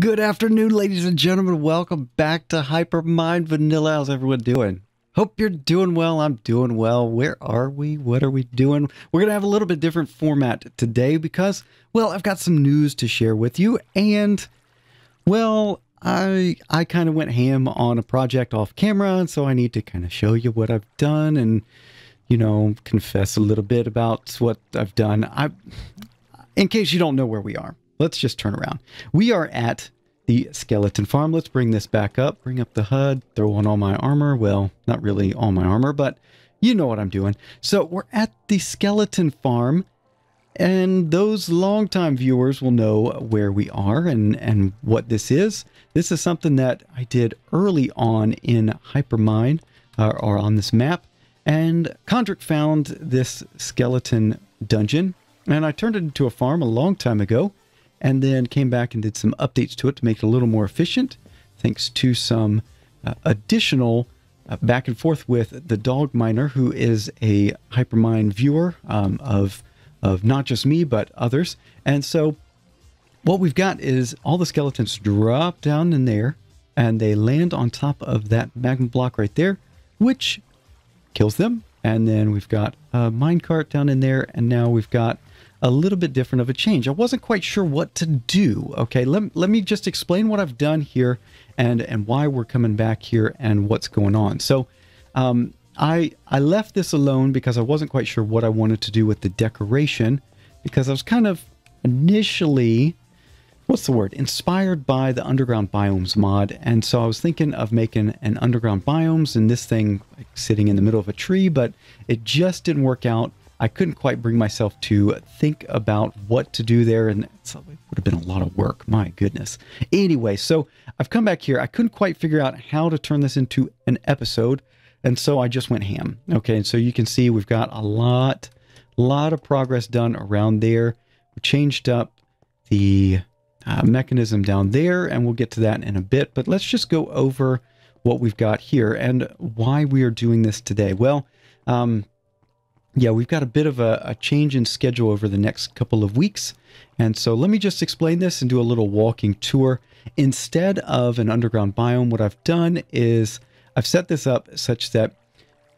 Good afternoon, ladies and gentlemen. Welcome back to Hypermine Vanilla. How's everyone doing? Hope you're doing well. I'm doing well. Where are we? What are we doing? We're going to have a little bit different format today because, well, I've got some news to share with you. And, well, I kind of went ham on a project off camera. And so I need to kind of show you what I've done and, you know, confess a little bit about what I've done. In case you don't know where we are. Let's just turn around. We are at the Skeleton Farm. Let's bring this back up, bring up the HUD, throw on all my armor. Well, not really all my armor, but you know what I'm doing. So we're at the Skeleton Farm, and those longtime viewers will know where we are and what this is. This is something that I did early on in Hypermine, or on this map, and Kondrick found this skeleton dungeon, and I turned it into a farm a long time ago. And then came back and did some updates to it to make it a little more efficient, thanks to some additional back and forth with the Dog Miner, who is a Hypermine viewer of not just me, but others. And so what we've got is all the skeletons drop down in there, and they land on top of that magma block right there, which kills them. And then we've got a minecart down in there, and now we've got a little bit different of a change. I wasn't quite sure what to do. Okay, let me just explain what I've done here and why we're coming back here and what's going on. So I left this alone because I wasn't quite sure what I wanted to do with the decoration, because I was kind of initially, what's the word, inspired by the Underground Biomes mod. And so I was thinking of making an Underground Biomes and this thing like sitting in the middle of a tree, but it just didn't work out. I couldn't quite bring myself to think about what to do there, and it would have been a lot of work. My goodness. Anyway, so I've come back here. I couldn't quite figure out how to turn this into an episode, and so I just went ham. Okay, and so you can see we've got a lot of progress done around there. We changed up the mechanism down there, and we'll get to that in a bit, but let's just go over what we've got here and why we are doing this today. Well, yeah, we've got a bit of a change in schedule over the next couple of weeks. And so let me just explain this and do a little walking tour. Instead of an underground biome, what I've done is I've set this up such that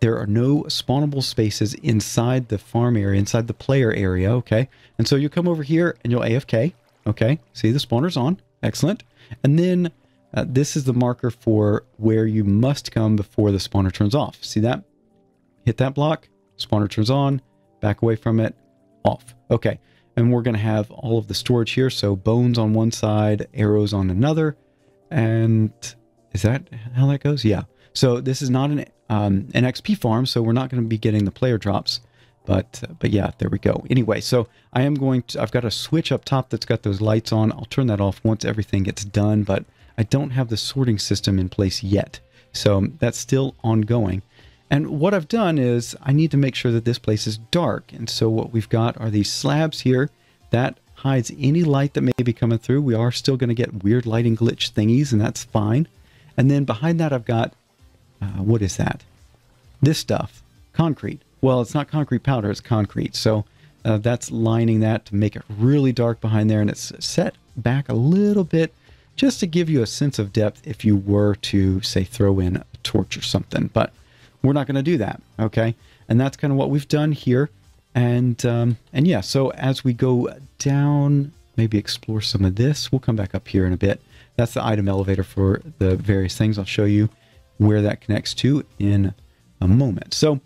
there are no spawnable spaces inside the farm area, inside the player area, okay? And so you'll come over here and you'll AFK, okay? See, the spawner's on, excellent. And then this is the marker for where you must come before the spawner turns off. See that? Hit that block. Spawner turns on, back away from it, off. Okay, and we're gonna have all of the storage here. So bones on one side, arrows on another. And is that how that goes? Yeah. So this is not an XP farm, so we're not gonna be getting the player drops. But yeah, there we go. Anyway, so I am going to, I've got a switch up top that's got those lights on. I'll turn that off once everything gets done, but I don't have the sorting system in place yet. So that's still ongoing. And what I've done is I need to make sure that this place is dark. And so what we've got are these slabs here that hides any light that may be coming through. We are still going to get weird lighting glitch thingies, and that's fine. And then behind that, I've got, what is that? This stuff, concrete. Well, it's not concrete powder, it's concrete. So that's lining that to make it really dark behind there. And it's set back a little bit just to give you a sense of depth if you were to, say, throw in a torch or something. But we're not going to do that, okay? And that's kind of what we've done here. And yeah, so as we go down, maybe explore some of this. We'll come back up here in a bit. That's the item elevator for the various things. I'll show you where that connects to in a moment. So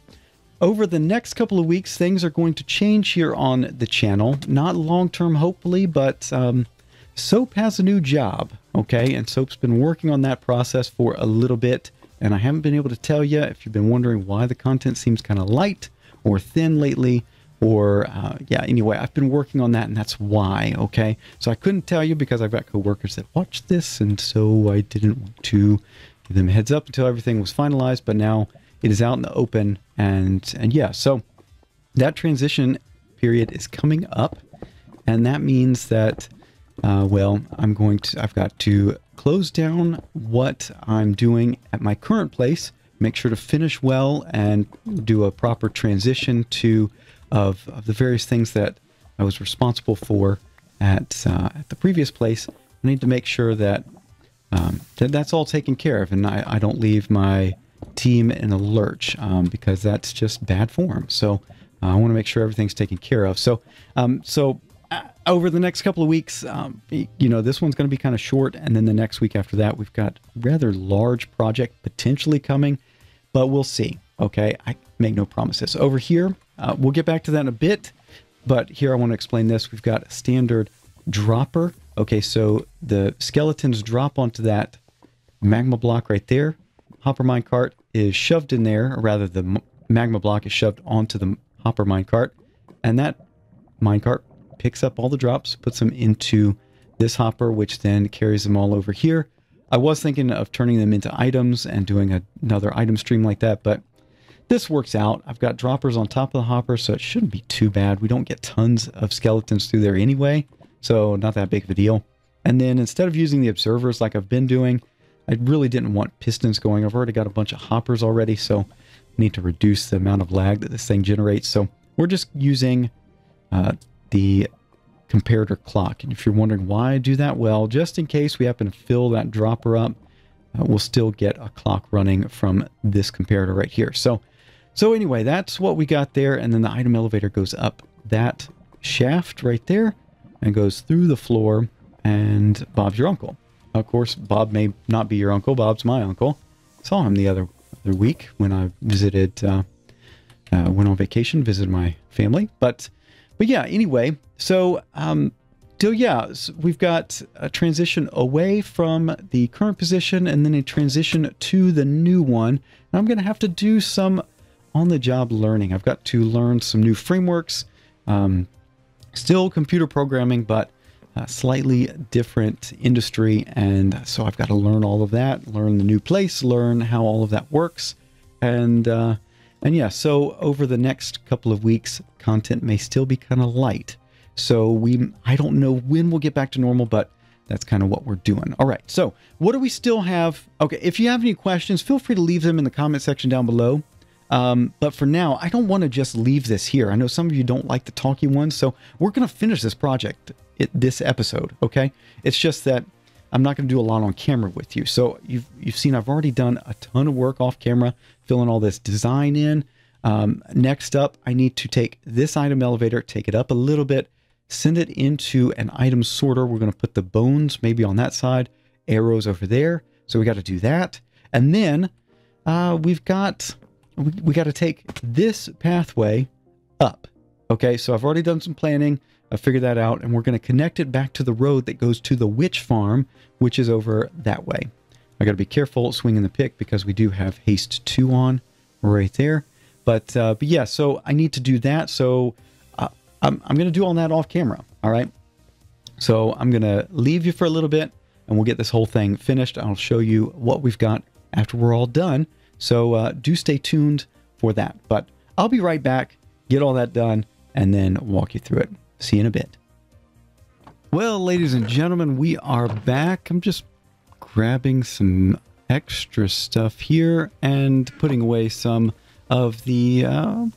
over the next couple of weeks, things are going to change here on the channel. Not long-term, hopefully, but Soap has a new job, okay? And Soap's been working on that process for a little bit. And I haven't been able to tell you if you've been wondering why the content seems kind of light or thin lately, or yeah, anyway, I've been working on that, and that's why, okay? So I couldn't tell you because I've got coworkers that watch this, and so I didn't want to give them a heads up until everything was finalized, but now it is out in the open, and yeah, so that transition period is coming up, and that means that, well, I've got to close down what I'm doing at my current place, make sure to finish well and do a proper transition to of the various things that I was responsible for at the previous place, I need to make sure that that's all taken care of, and I don't leave my team in a lurch because that's just bad form. So I want to make sure everything's taken care of. So over the next couple of weeks, you know, this one's going to be kind of short, and then the next week after that, we've got rather large project potentially coming, but we'll see. Okay, I make no promises. Over here, we'll get back to that in a bit, but here I want to explain this. We've got a standard dropper. Okay, so the skeletons drop onto that magma block right there. Hopper minecart is shoved in there, or rather the magma block is shoved onto the hopper minecart, and that minecart picks up all the drops, puts them into this hopper, which then carries them all over here. I was thinking of turning them into items and doing another item stream like that, but this works out. I've got droppers on top of the hopper, so it shouldn't be too bad. We don't get tons of skeletons through there anyway, so not that big of a deal. And then instead of using the observers like I've been doing, I really didn't want pistons going. I've already got a bunch of hoppers already, so I need to reduce the amount of lag that this thing generates. So we're just using the comparator clock. And if you're wondering why I do that, well, just in case we happen to fill that dropper up, we'll still get a clock running from this comparator right here. So anyway, that's what we got there. And then the item elevator goes up that shaft right there and goes through the floor, and Bob's your uncle. Of course, Bob may not be your uncle. Bob's my uncle. Saw him the other week when I visited, went on vacation, visited my family. But yeah, anyway, so so we've got a transition away from the current position and then a transition to the new one. And I'm going to have to do some on-the-job learning. I've got to learn some new frameworks, still computer programming, but slightly different industry, and so I've got to learn all of that, learn the new place, learn how all of that works, and yeah, so over the next couple of weeks, content may still be kind of light, so I don't know when we'll get back to normal, but that's kind of what we're doing. All right, so what do we still have? Okay, if you have any questions, feel free to leave them in the comment section down below. But for now, I don't want to just leave this here. I know some of you don't like the talky ones, so we're going to finish this project this episode, okay? It's just that I'm not going to do a lot on camera with you. So you've seen I've already done a ton of work off camera, filling all this design in. Next up, I need to take this item elevator, take it up a little bit, send it into an item sorter. We're going to put the bones maybe on that side, arrows over there. So we got to do that. And then we got to take this pathway up. Okay, so I've already done some planning. I figured that out, and we're going to connect it back to the road that goes to the witch farm, which is over that way. I got to be careful swinging the pick because we do have haste 2 on right there. But yeah, so I need to do that. So I'm going to do all that off camera. All right. So I'm going to leave you for a little bit, and we'll get this whole thing finished. I'll show you what we've got after we're all done. So do stay tuned for that. But I'll be right back, get all that done, and then walk you through it. See you in a bit. Well, ladies and gentlemen, we are back. I'm just grabbing some extra stuff here and putting away some of the,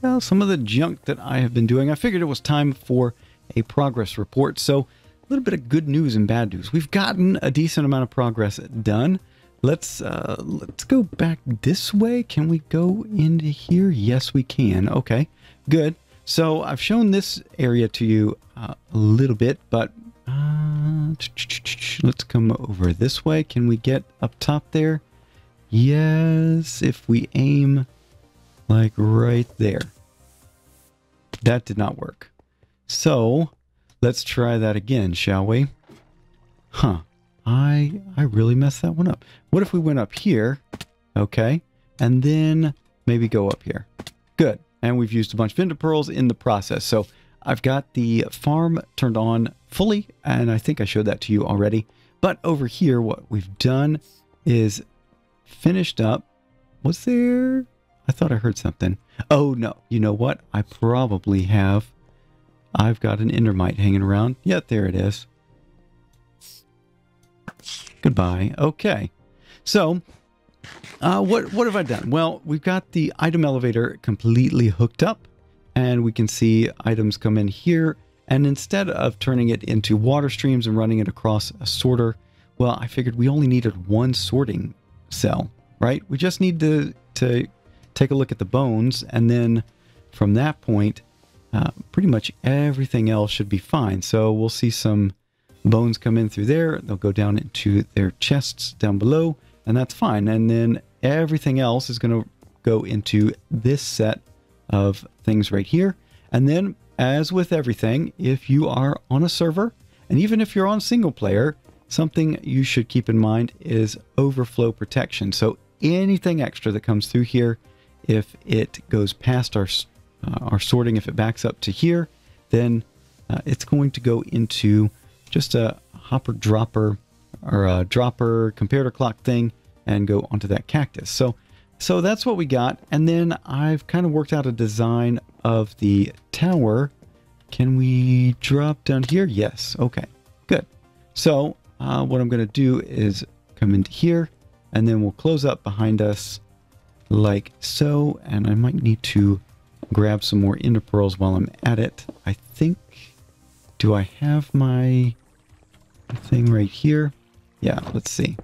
well, some of the junk that I have been doing. I figured it was time for a progress report. So a little bit of good news and bad news. We've gotten a decent amount of progress done. Let's go back this way. Can we go into here? Yes, we can. Okay, good. So I've shown this area to you a little bit, but let's come over this way. Can we get up top there? Yes, if we aim like right there. That did not work. So let's try that again, shall we? Huh. I really messed that one up. What if we went up here? Okay. And then maybe go up here. Good. And we've used a bunch of vendor pearls in the process. So I've got the farm turned on fully, and I think I showed that to you already. But over here, what we've done is finished up. Was there? I thought I heard something. Oh no. You know what? I probably have. I've got an endermite hanging around. Yeah, there it is. Goodbye. Okay. So what have I done? Well, we've got the item elevator completely hooked up, and we can see items come in here And instead of turning it into water streams and running it across a sorter, well, I figured we only needed one sorting cell, right? We just need to take a look at the bones, and then from that point, pretty much everything else should be fine. So we'll see some bones come in through there. They'll go down into their chests down below, and that's fine. And then everything else is going to go into this set of things right here. And then, as with everything, if you are on a server, and even if you're on single player, something you should keep in mind is overflow protection. So anything extra that comes through here, if it goes past our sorting, if it backs up to here, then it's going to go into just a hopper dropper or a dropper comparator clock thing and go onto that cactus. So that's what we got. And then I've kind of worked out a design of the tower. Can we drop down here? Yes. Okay, good. So what I'm going to do is come into here, and then we'll close up behind us like so. And I might need to grab some more ender pearls while I'm at it. I think, do I have my thing right here? Yeah, let's see.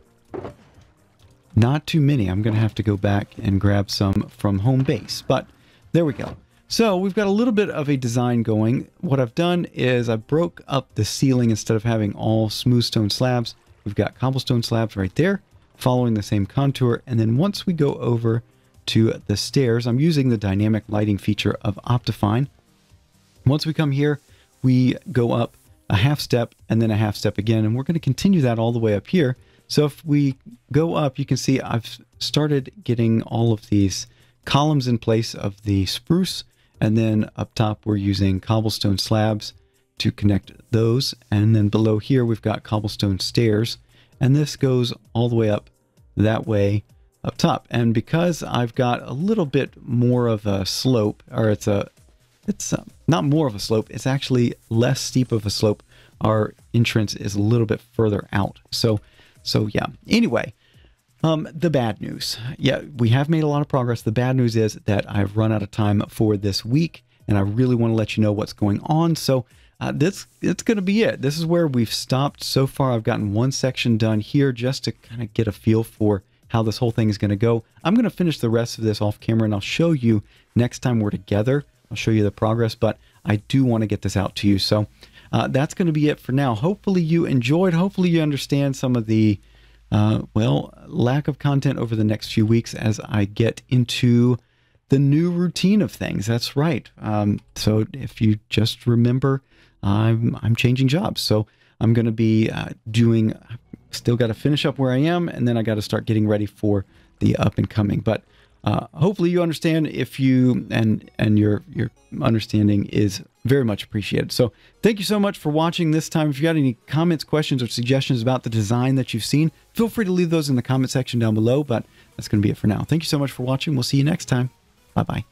Not too many. I'm going to have to go back and grab some from home base, but there we go. So we've got a little bit of a design going. What I've done is I broke up the ceiling. Instead of having all smooth stone slabs, we've got cobblestone slabs right there, following the same contour. And then once we go over to the stairs, I'm using the dynamic lighting feature of Optifine. Once we come here, we go up a half step and then a half step again, and we're going to continue that all the way up here. So if we go up, you can see I've started getting all of these columns in place of the spruce. And then up top, we're using cobblestone slabs to connect those. And then below here, we've got cobblestone stairs. And this goes all the way up that way up top. And because I've got a little bit more of a slope, or it's not more of a slope, it's actually less steep of a slope. Our entrance is a little bit further out. So yeah, anyway, the bad news. Yeah, we have made a lot of progress. The bad news is that I've run out of time for this week, and I really want to let you know what's going on. So it's going to be it. This is where we've stopped so far. I've gotten one section done here just to kind of get a feel for how this whole thing is going to go. I'm going to finish the rest of this off camera, and I'll show you next time we're together. I'll show you the progress, but I do want to get this out to you. So that's going to be it for now. Hopefully you enjoyed. Hopefully you understand some of the, lack of content over the next few weeks as I get into the new routine of things. That's right. So if you just remember, I'm changing jobs. So I'm going to be still got to finish up where I am, and then I got to start getting ready for the up and coming. But hopefully you understand. If you and your understanding is very much appreciated. So thank you so much for watching this time. If you got any comments, questions, or suggestions about the design that you've seen, feel free to leave those in the comment section down below. But that's going to be it for now. Thank you so much for watching. We'll see you next time. Bye bye.